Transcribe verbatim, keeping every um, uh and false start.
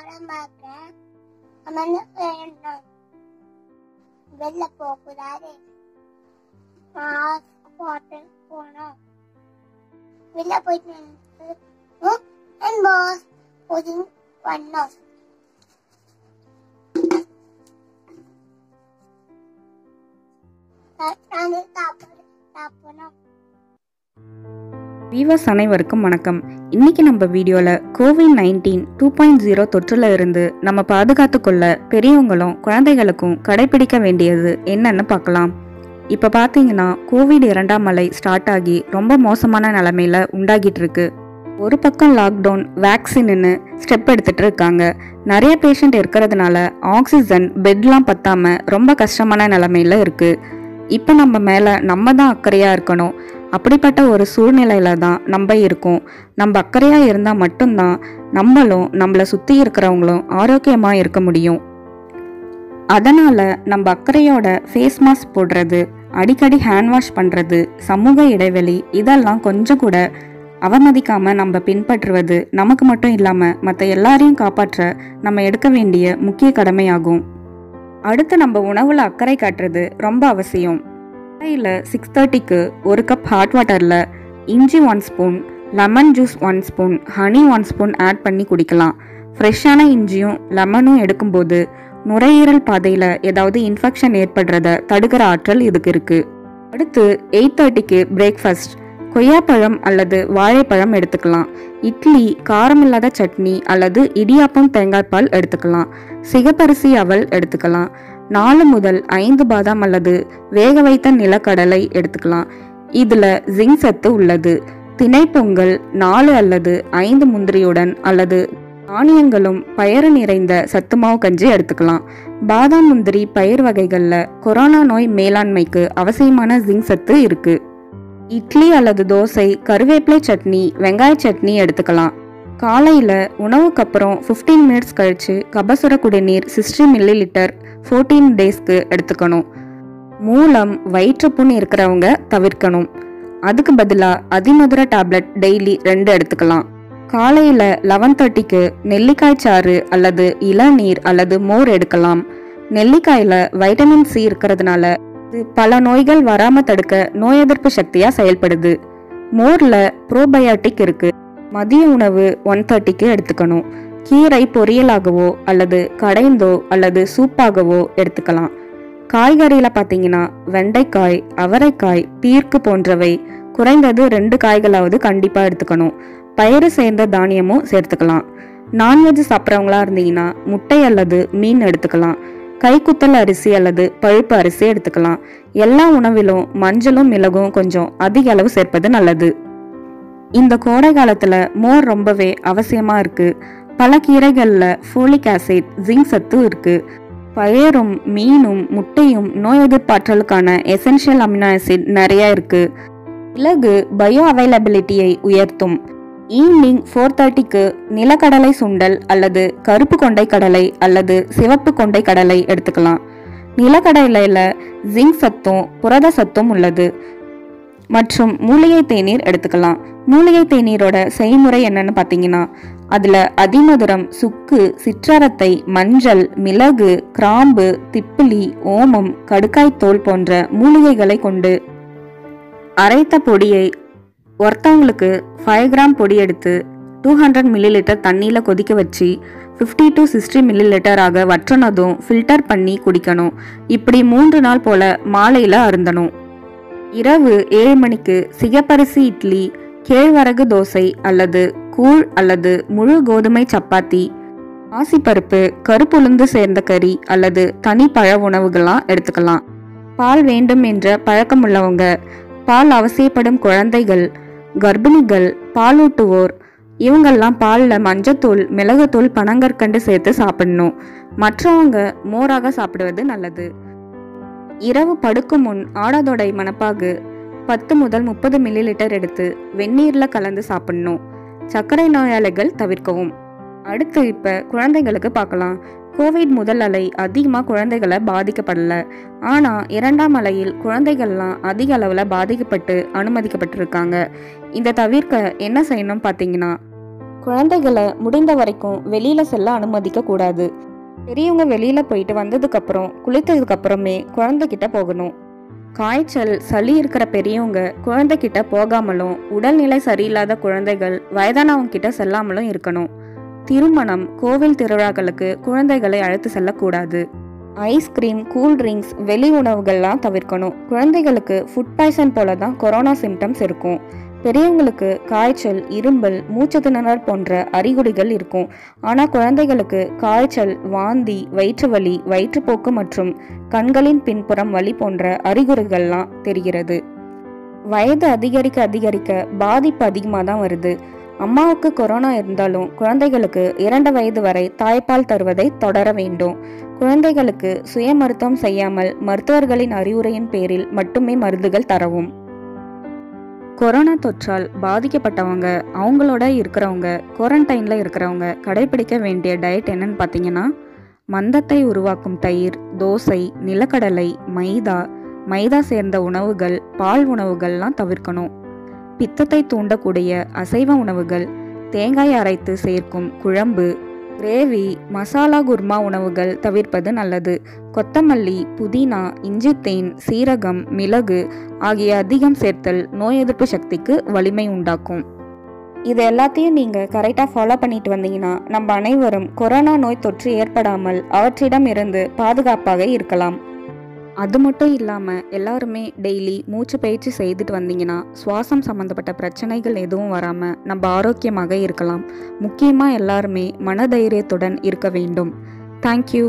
Aman Villa Populari Mask Water Corner Villa Poitman Book and Boss Posing One Nose. Viewers அனைவருக்கும் வணக்கம். இன்னைக்கு நம்ம வீடியோல covid nineteen two point zero தொற்றுல இருந்து நம்ம பாதுகாத்து கொள்ள பெரியவங்களும் குழந்தைகளுக்கும் கடைபிடிக்க வேண்டியது என்னன்னு பார்க்கலாம். இப்ப பாத்தீங்கன்னா கோவிட் இரண்டாம் அலை ஸ்டார்ட் ஆகி ரொம்ப மோசமான நிலைமையில உண்டாகிட்டு இருக்கு. ஒரு பக்கம் லாக்டவுன், வேக்சின்னு ஸ்டெப் எடுத்துட்டு இருக்காங்க. நிறைய பேஷண்ட் இருக்கிறதுனால ஆக்சிஜன் பெட்லாம் பத்தாம ரொம்ப கஷ்டமான நிலைமையில இருக்கு. இப்போ நம்ம மேலே நம்ம தான் அக்கறையாக இருக்கணும். அப்படிப்பட்ட ஒரு சூழ்நிலையில் தான் நம்ம இருக்கோம். நம்ம அக்கறையாக இருந்தால் மட்டும்தான் நம்மளும் நம்மளை சுற்றி இருக்கிறவங்களும் ஆரோக்கியமாக இருக்க முடியும். அதனால் நம்ம அக்கறையோட ஃபேஸ் மாஸ்க் போடுறது, அடிக்கடி ஹேண்ட் வாஷ் பண்ணுறது, சமூக இடைவெளி இதெல்லாம் கொஞ்சம் கூட அவமதிக்காமல் நம்ம பின்பற்றுவது நமக்கு மட்டும் இல்லாமல் மற்ற எல்லாரையும் காப்பாற்ற நம்ம எடுக்க வேண்டிய முக்கிய கடமையாகும். அடுத்து நம்ம உணவில் அக்கறை காட்டுறது ரொம்ப அவசியம். காலையில் சிக்ஸ் தேர்ட்டிக்கு ஒரு கப் ஹாட் வாட்டரில் இஞ்சி one spoon, lemon juice one spoon, honey one spoon add பண்ணி குடிக்கலாம். ஃப்ரெஷ்ஷான இஞ்சியும் லெமனும் எடுக்கும்போது நுரையீரல் பாதையில் ஏதாவது இன்ஃபெக்ஷன் ஏற்படுறத தடுக்கிற ஆற்றல் இதுக்கு இருக்குது. அடுத்து எயிட் தேர்ட்டிக்கு பிரேக்ஃபாஸ்ட் கொய்யாப்பழம் அல்லது வாழைப்பழம் எடுத்துக்கலாம். இட்லி, காரமில்லாத சட்னி அல்லது இடியாப்பம், தேங்காய் பால் எடுத்துக்கலாம். சிகப்பரிசி அவல் எடுத்துக்கலாம். நாலு முதல் ஐந்து பாதாம் அல்லது வேக வைத்த நிலக்கடலை எடுத்துக்கலாம். இதில் ஜிங்க் சத்து உள்ளது. திணைப்பொங்கல் நாலு அல்லது ஐந்து முந்திரியுடன் அல்லது தானியங்களும் பயறு நிறைந்த சத்துமாவு கஞ்சி எடுத்துக்கலாம். பாதாம், முந்திரி, பயிர் வகைகளில் கொரோனா நோய் மேலாண்மைக்கு அவசியமான ஜிங்க் சத்து இருக்குது. இட்லி அல்லது தோசை, கருவேப்பிலை சட்னி, வெங்காய சட்னி எடுத்துக்கலாம். காலையில் உணவுக்கு அப்புறம் ஃபிஃப்டீன் மினிட்ஸ் கழித்து கபசுர குடிநீர் சிக்ஸ்டி மில்லி லிட்டர் ஃபோர்டீன் டேஸ்க்கு எடுத்துக்கணும். மூலம், வயிற்றுப்புண் இருக்கிறவங்க தவிர்க்கணும். அதுக்கு பதிலாக அதிமதுர டேப்லெட் டெய்லி ரெண்டு எடுத்துக்கலாம். காலையில் லெவன் தேர்ட்டிக்கு நெல்லிக்காய் சாறு அல்லது இளநீர் அல்லது மோர் எடுக்கலாம். நெல்லிக்காயில் வைட்டமின் சி இருக்கிறதுனால பல நோய்கள் வராம தடுக்க நோய் எதிர்ப்பு சக்தியா செயல்படுது. மோர்ல ப்ரோபயாட்டிக் இருக்கு. மதிய உணவு ஒன் தேர்ட்டிக்கு எடுத்துக்கணும். கீரை பொரியலாகவோ அல்லது கடைந்தோ அல்லது சூப்பாகவோ எடுத்துக்கலாம். காய்கறியில பாத்தீங்கன்னா வெண்டைக்காய், அவரைக்காய், பீர்க்கு போன்றவை குறைந்தது ரெண்டு காய்களாவது கண்டிப்பா எடுத்துக்கணும். பயிறு சேர்ந்த தானியமும் சேர்த்துக்கலாம். நான்வெஜ் சாப்பிட்றவங்களா இருந்தீங்கன்னா முட்டை அல்லது மீன் எடுத்துக்கலாம். கைக்குத்தல் அரிசி அல்லது பழுப்பு அரிசி எடுத்துக்கலாம். எல்லா உணவிலும் மஞ்சளும் மிளகும் கொஞ்சம் அதிக அளவு சேர்ப்பது நல்லது. இந்த கோடை காலத்தில் மோர் ரொம்பவே அவசியமாக இருக்குது. பல கீரைகளில் ஃபோலிக் ஆசிட், ஜிங்க் சத்து இருக்குது. பயரும் மீனும் முட்டையும் நோய் எதிர்ப்பாற்றலுக்கான எசென்ஷியல் அமினோ ஆசிட் நிறையா இருக்குது. மிளகு பயோ அவைலபிலிட்டியை உயர்த்தும். ஈவினிங் ஃபோர் தேர்ட்டிக்கு நிலக்கடலை சுண்டல் அல்லது கருப்பு கொண்டை கடலை அல்லது சிவப்பு கொண்டை கடலை எடுத்துக்கலாம். நிலக்கடலையில் ஜிங்க் சத்தும் புரத சத்தும் உள்ளது. மற்றும் மூலிகை தேநீர் எடுத்துக்கலாம். மூலிகை தேநீரோட செய்முறை என்னன்னு பார்த்தீங்கன்னா அதில் அதிமதுரம், சுக்கு, சிற்றரத்தை, மஞ்சள், மிளகு, கிராம்பு, திப்பிலி, ஓமம், கடுக்காய்த்தோல் போன்ற மூலிகைகளை கொண்டு அரைத்த பொடியை ஒருத்தவங்களுக்கு ஃபைவ் கிராம் பொடி எடுத்து டூ ஹண்ட்ரட் மில்லி லிட்டர் தண்ணியில் கொதிக்க வச்சு ஃபிஃப்டி டு சிக்ஸ்டி மில்லி லிட்டராக வற்றினதும் ஃபில்டர் பண்ணி குடிக்கணும். இப்படி மூன்று நாள் போல் மாலையில் அருந்தணும். இரவு ஏழு மணிக்கு சிகப்பரிசி இட்லி, கேழ்வரகு தோசை அல்லது கூழ் அல்லது முழு கோதுமை சப்பாத்தி, பாசிப்பருப்பு, கருப்புளுந்து சேர்ந்த கறி அல்லது தனி பழ உணவுகள்லாம் எடுத்துக்கலாம். பால் வேண்டும் என்ற பழக்கம் உள்ளவங்க, பால் அவசியப்படும் குழந்தைகள், கர்ப்பிணிகள், பாலூட்டுவோர் இவங்கெல்லாம் பாலில் மஞ்சத்தூள், மிளகுத்தூள், பனங்கற்கண்டு சேர்த்து சாப்பிடணும். மற்றவங்க மோராக சாப்பிடுவது நல்லது. இரவு படுக்கும் முன் ஆடாதோடை மணப்பாகு பத்து முதல் முப்பது மில்லி லிட்டர் எடுத்து வெந்நீரில் கலந்து சாப்பிடணும். சர்க்கரை நோயாளிகள் தவிர்க்கவும். அடுத்து இப்போ குழந்தைகளுக்கு பார்க்கலாம். கோவிட் முதல் அலை அதிகமாக குழந்தைகளை பாதிக்கப்படலை. ஆனால் இரண்டாம் அலையில் குழந்தைகள்லாம் அதிக அளவில் பாதிக்கப்பட்டு அனுமதிக்கப்பட்டிருக்காங்க. இதை தவிர்க்க என்ன செய்யணும் பார்த்தீங்கன்னா குழந்தைகளை முடிந்த வரைக்கும் வெளியில செல்ல அனுமதிக்க கூடாது. பெரியவங்க வெளியில போயிட்டு வந்ததுக்கு அப்புறம் குளித்ததுக்கு அப்புறமே குழந்தைகிட்ட போகணும். காய்ச்சல் சளி இருக்கிற பெரியவங்க குழந்தைகிட்ட போகாமலும், உடல்நிலை சரியில்லாத குழந்தைகள் வயதானவங்க கிட்ட செல்லாமலும் இருக்கணும். திருமணம், கோவில் திருவிழாக்களுக்கு குழந்தைகளை அழைத்து செல்லக்கூடாது. ஐஸ்கிரீம், கூல்ட்ரிங்க்ஸ், வெளி உணவுகள்லாம் தவிர்க்கணும். குழந்தைகளுக்கு ஃபுட் பாய்சன் போல தான் கொரோனா சிம்டம்ஸ் இருக்கும். பெரியவங்களுக்கு காய்ச்சல், இரும்பல், மூச்சு திணறல் போன்ற அறிகுறிகள் இருக்கும். ஆனால் குழந்தைகளுக்கு காய்ச்சல், வாந்தி, வயிற்று வலி, வயிற்றுப்போக்கு மற்றும் கண்களின் பின்புறம் வலி போன்ற அறிகுறிகள்லாம் தெரிகிறது. வயது அதிகரிக்க அதிகரிக்க பாதிப்பு அதிகமாக தான் வருது. அம்மாவுக்கு கொரோனா இருந்தாலும் குழந்தைகளுக்கு இரண்டு வயது வரை தாய்ப்பால் தருவதை தொடர வேண்டும். குழந்தைகளுக்கு சுய மருத்துவம் செய்யாமல் மருத்துவர்களின் அறிவுரையின் பேரில் மட்டுமே மருந்துகள் தரவும். கொரோனா தொற்றால் பாதிக்கப்பட்டவங்க, அவங்களோட இருக்கிறவங்க, குவாரண்டைனில் இருக்கிறவங்க கடைபிடிக்க வேண்டிய டயட் என்னன்னு பார்த்தீங்கன்னா, மந்தத்தை உருவாக்கும் தயிர், தோசை, நிலக்கடலை, மைதா, மைதா சேர்ந்த உணவுகள், பால் உணவுகள்லாம் தவிர்க்கணும். பித்தத்தை தூண்டக்கூடிய அசைவ உணவுகள், தேங்காய் அரைத்து சேர்க்கும் குழம்பு, கிரேவி, மசாலா குர்மா உணவுகள் தவிர்ப்பது நல்லது. கொத்தமல்லி, புதினா, இஞ்சி தேன், சீரகம், மிளகு ஆகிய அதிகம் சேர்த்தல் நோய் எதிர்ப்பு சக்திக்கு வலிமை உண்டாக்கும். இது எல்லாத்தையும் நீங்கள் கரெக்டாக ஃபாலோ பண்ணிட்டு வந்தீங்கன்னா நம்ம அனைவரும் கொரோனா நோய் தொற்று ஏற்படாமல் அவற்றிடம் இருந்து பாதுகாப்பாக இருக்கலாம். அது மட்டும் இல்லாமல் எல்லாருமே டெய்லி மூச்சு பயிற்சி செய்துட்டு வந்தீங்கன்னா சுவாசம் சம்மந்தப்பட்ட பிரச்சனைகள் எதுவும் வராமல் நம்ம ஆரோக்கியமாக இருக்கலாம். முக்கியமாக எல்லாருமே மனதைரியத்துடன் இருக்க வேண்டும். தேங்க்யூ.